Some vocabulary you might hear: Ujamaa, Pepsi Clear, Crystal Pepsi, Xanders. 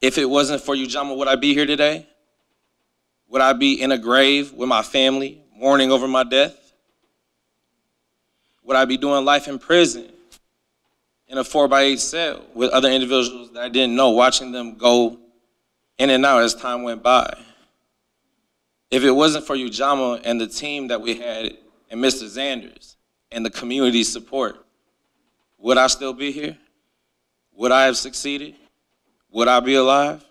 If it wasn't for Ujamaa, would I be here today? Would I be in a grave with my family, mourning over my death? Would I be doing life in prison in a 4x8 cell with other individuals that I didn't know, watching them go in and out as time went by? If it wasn't for Ujamaa and the team that we had and Mr. Xanders and the community support, would I still be here? Would I have succeeded? Would I be alive?